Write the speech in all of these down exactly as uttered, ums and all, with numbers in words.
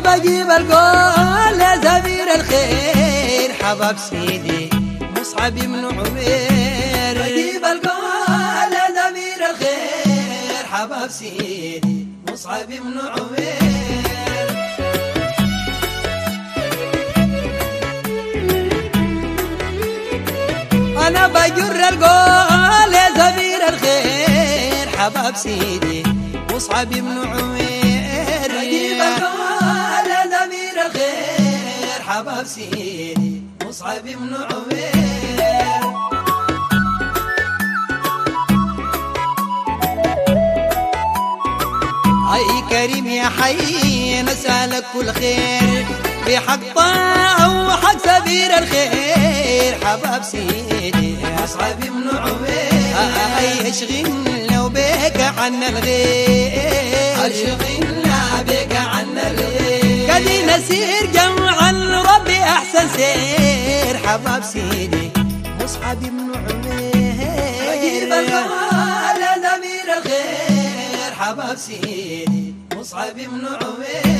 بجيب القول لزمير الخير حباب سيدي مصعب بن عمير بجيب القول لزمير الخير حباب سيدي مصعب بن عمير أنا بجر القول لزمير الخير حباب سيدي مصعب بن عمير بجيب القول لزمير الخير حباب سيدي مصعب بن عمير أي كريم يا حي نسألك كل خير بحق طاعة وحق سبيل الخير حباب سيدي مصعب بن عمير أي اشغلنا وبيك عنا الغير اشغلنا بيك عنا الغير قدي نسير جمعا ربي أحسن سير حباب سيدي مصعب بن عمير أجيب القول لزمير الخير حباب سيدي مصعب بن عمير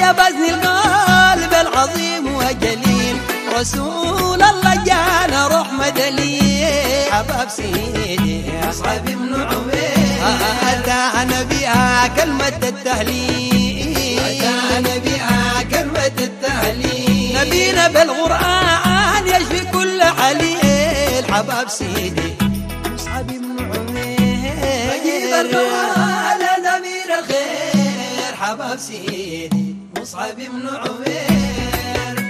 يا بزن القلب العظيم وجليل رسول الله جانا روح مدليل حباب سيدي مصعب بن عمير أتانا بها كلمة التهليل أتانا بها كلمة التهليل نبينا بالقرآن يشفي كل عليل حباب سيدي مصعب بن عمير بجيب القرآن لزمير الخير حباب سيدي مصعب بن عمير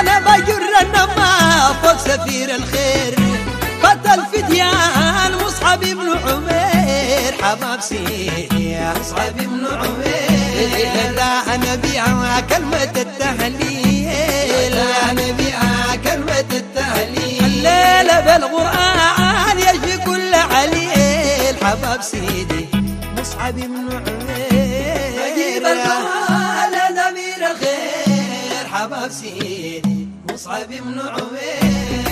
أنا بجر النما فوق سفير الخير بطل فديان مصعب بن عمير حباب سيدي مصعب بن عمير لا أنا بيها كلمة التهليل لا أنا بيها كلمة التهليل الليلة بالقرآن يجري كل عليل حباب سيدي مصعب بن عمير بجيب القول لزمير الخير حباب سيدي مصعب بن عمير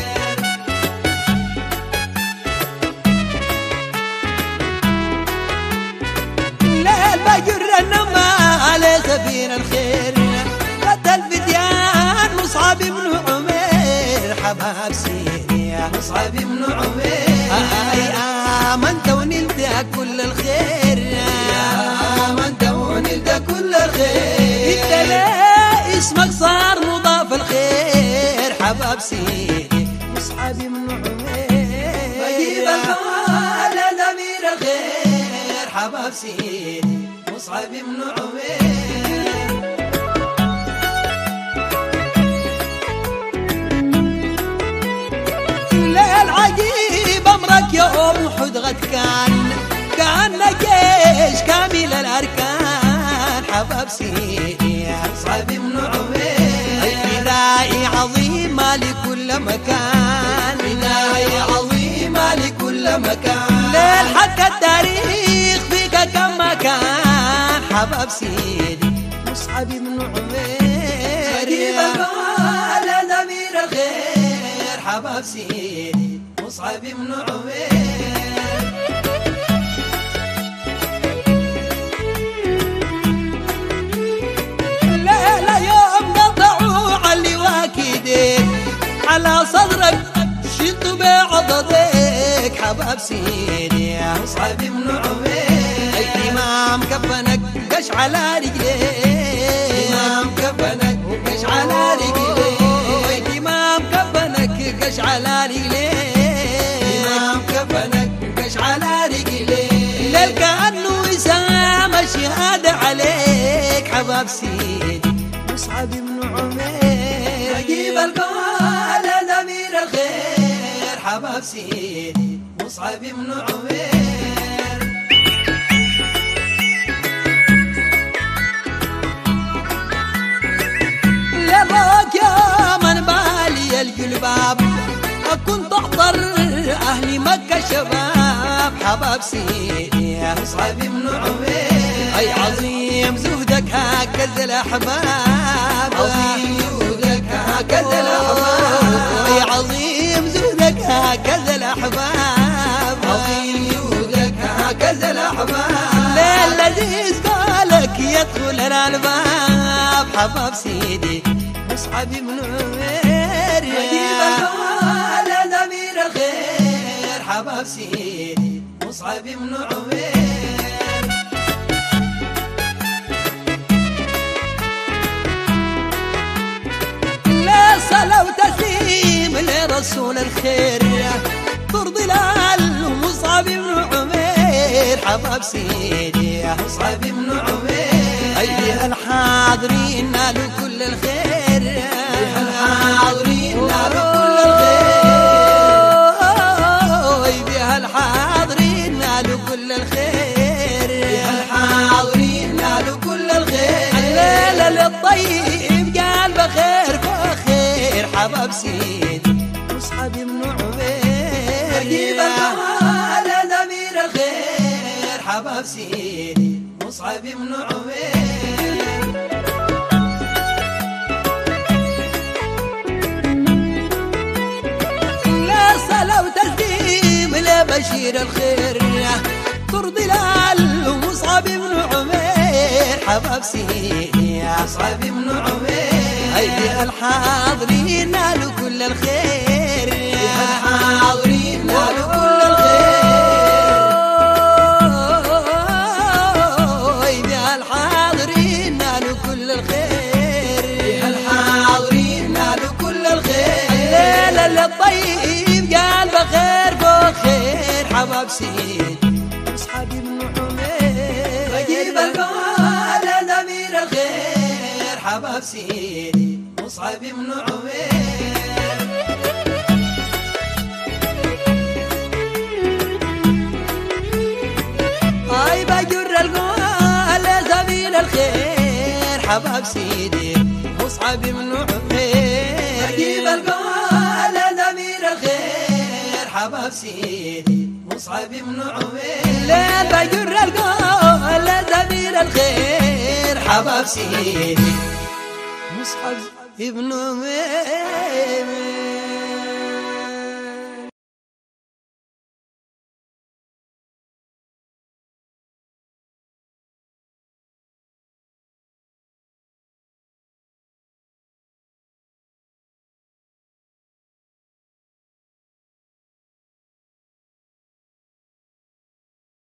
ليل بجر النما على سفير الخير قتل فديان مصعب بن عمير حباب سيدي مصعب بن عمير آمنت ونلت كل الخير آمنت ونلت كل الخير انت لا اسمك صار مضاف الخير حباب سيدي مصعب بن عمير بجيب القول لزمير الخير حباب سيدي مصعب بن عمير ليل عجيب أمرك يوم حدغت كان كان جيش كامل الأركان حباب سيدي مصعب بن عمير فدائي عظيمة لكل مكان فدائي عظيمة لكل مكان ليل حكى التاريخ فيك كم مكان حباب سيدي مصعب بن عمير بجيب القول لزمير الخير حباب سيدي مصعب بن عمير ليلة يوم قطعوا علي واكيدين على صدرك شدوا بعضديك حباب سيدي مصعب بن عمير الإمام كفنك دش على رجليك الإمام كفنك دش على رجليك الإمام كفنك دش على رجليك شهادة عليك حباب سيدي مصعب بن عمير بجيب القول لزمير الخير حباب سيدي مصعب بن عمير لبوك يا من بالي الجلباب أكون تحضر أهل مكة شباب حباب سيدي مصعب بن عمير أي عظيم زهدك هكذا الأحباب عظيم زهدك الأحباب يا عظيم زودك هكذا الأحباب، عظيم زودك هكذا الأحباب، للذي قالك يدخل الألباب. حباب سيدي مصعب بن عمير يا ولد أمير الخير، حباب سيدي مصعب بن عمير. صلاة وتسليم لرسول الخير ترضي لال مصعب بن عمير، حباب سيدي مصعب بن عمير. أيها الحاضرين نالوا كل الخير، أيها الحاضرين نالوا كل الخير، أيها الحاضرين نالوا كل الخير، أيها الحاضرين نالوا كل الخير. الليلة للطيب قلب خير حباب سيدي مصعب بن عمير، أجيب الدعاء لأمير الخير، حباب سيدي مصعب بن عمير. لا صلاة وتسليم لبشير الخير ترضي لال مصعب بن عمير، حباب سيدي مصعب بن عمير. أيها الحاضرين نالوا كل الخير، أيها الحاضرين نالوا كل الخير، أيها الحاضرين نالوا كل الخير، أيها الحاضرين نالوا كل الخير. الليلة للطيب قلب خير فوق خير، حباب سيدي مصعب بن عمير، أجيب الفوال لأمير الخير، حباب سيدي مصعب بن عمير. هاي بجر القوال لزميل الخير، حباب سيدي مصعب بن عمير، أجيب القوال لزميل الخير، حباب سيدي مصعب بن عمير. لين بجر القوال لزميل الخير، حباب سيدي مصعب ابن عمير.